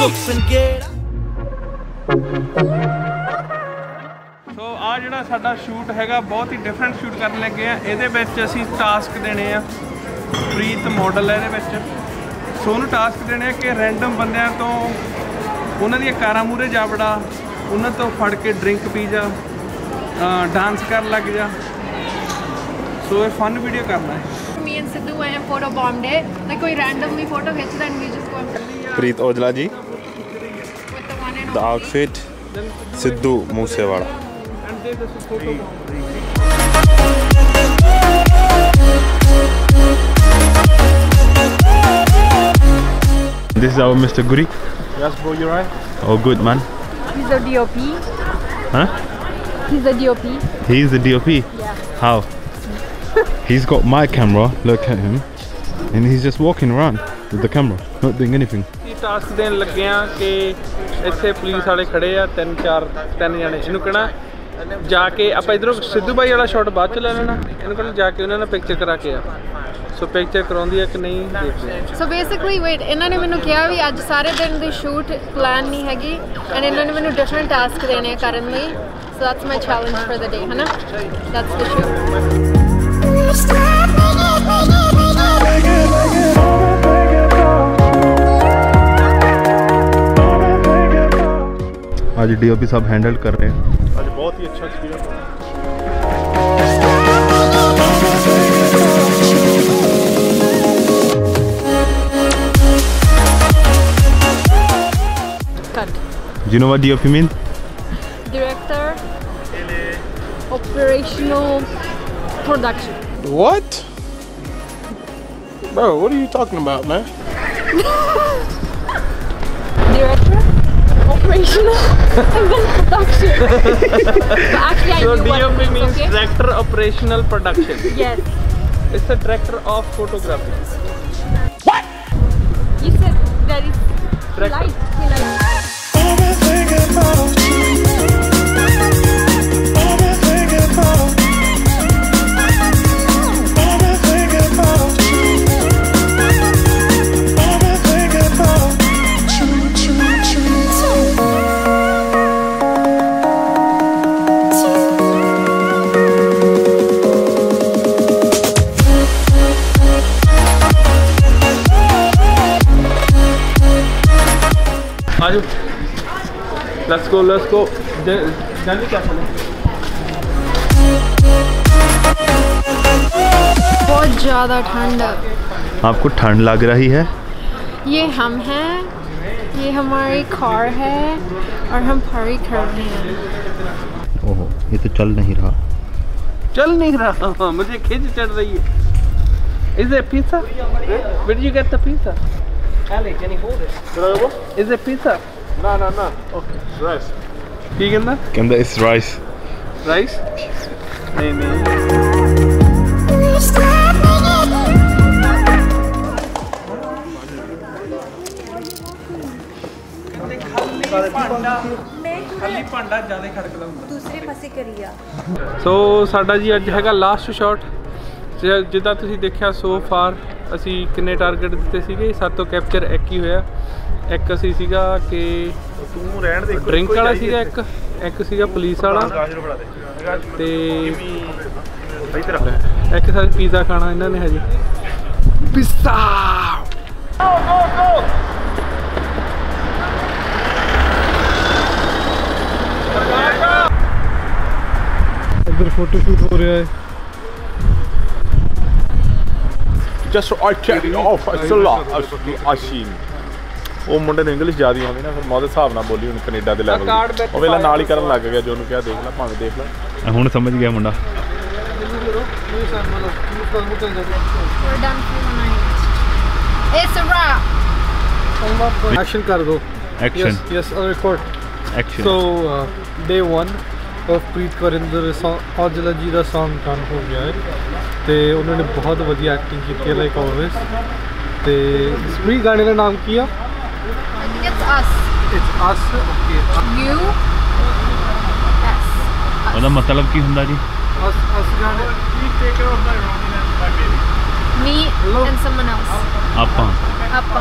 सो आ जिहड़ा साडा शूट हैगा बहुत ही डिफरेंट शूट करन लगे आ। इहदे विच असीं टास्क देने आ, प्रीत मॉडल है इहदे विच, सो उन्हें टास्क देने आ कि रैंडम बंदियां तों उन्हां दियां कारां मूहरे जा वड़ा, उन्हां तों फड़ के ड्रिंक पी जा, डांस कर लग जा। सो ये फन वीडियो करना है। Me and Sidhu I am photo Bombay, like कोई रैंडमली फोटो खींचता and we just go. Preet Aujla ji, the outfit Sidhu Moosewala. This is our Mr. Guri. Yes bro, you right? Oh good man. He's a DOP. Huh? He's a DOP. He is a DOP? Yeah. How? He's got my camera, look at him. And he's just walking around with the camera, not doing anything. Task देन लगे हाँ कि इतने police वाले खड़े आ, तीन जने इनू कहना जाके आप इधरों सिद्धू भाई वाला शॉट बाद च लै लेना, इन्होंने कहना जाके उन्होंने पिक्चर करा के आ। सो पिक्चर कराउंदी है कि नहीं देखते हैं। सो बेसिकली वेट इन्होंने मैंने कहा भी अज सारे दिन की शूट प्लान नहीं हैगी एंड इन्होंने मैंने डिफरेंट टास्क देने करन लई। So that's my challenge for the day, है ना, दैट्स द शूट। आज डीओपी साहब हैंडल कर रहे हैं। आज बहुत ही अच्छा एक्सपीरियंस है। You know what DOP mean? Director, Operational Production. What? Bro, what are you talking about, man? Director? Operational and then production. But actually I knew what DOP means, okay? Director Operational Production. Yes. It's the director of photography. What? You said there is light. Let's go जल्दी क्या बोले। बहुत ज़्यादा ठंड। आपको ठंड लग रही है? ये हम हैं, ये हमारी कार है और हम फरी कर रहे हैं। ओहो, ये तो चल नहीं रहा, मुझे खिंच चढ़ रही है। Is it pizza? Where did you get the pizza? Ali, can you hold it? Bravo. Is it pizza? No. Okay. Rice. ठीक है ना? कहना it's rice. Rice? नहीं। दूसरे पासे करिया। So साडा जी अज हैगा लास्ट शॉट। जिदा तुसीं देखिया सो फार असी किन्ने टारगेट दिते सीगे, सातों कैप्चर एक ही होया। एक असी सीगा कि ड्रिंक वाला सीगा, एक सीगा पुलिस वाला, ते एक साथ पिज़्ज़ा खाना इन्होंने है जी। पिज़्ज़ा इधर फोटोशूट हो रहा है। Just so I check it off, it's a lot. Ashin. वो मुंडे ने इंग्लिश ज़्यादा आती ना, फिर मौत हिसाब ना बोली उन कनेडा के लेवल पे। और वेला नाली करन लग गया, जो उन्होंने क्या देख ला। हूँ समझ गया मुंडा। एक्शन कर दो। Action. Yes, I'll record. Action. So day one. Preet Varinder Aujla ji का सॉन्ग डन हो गया है तो उन्होंने बहुत वधिया एक्टिंग की है लाइक ऑलवेज। तो स्प्री गाने का नाम की है मतलब की होंगे जी मी एंड समवन एल्स।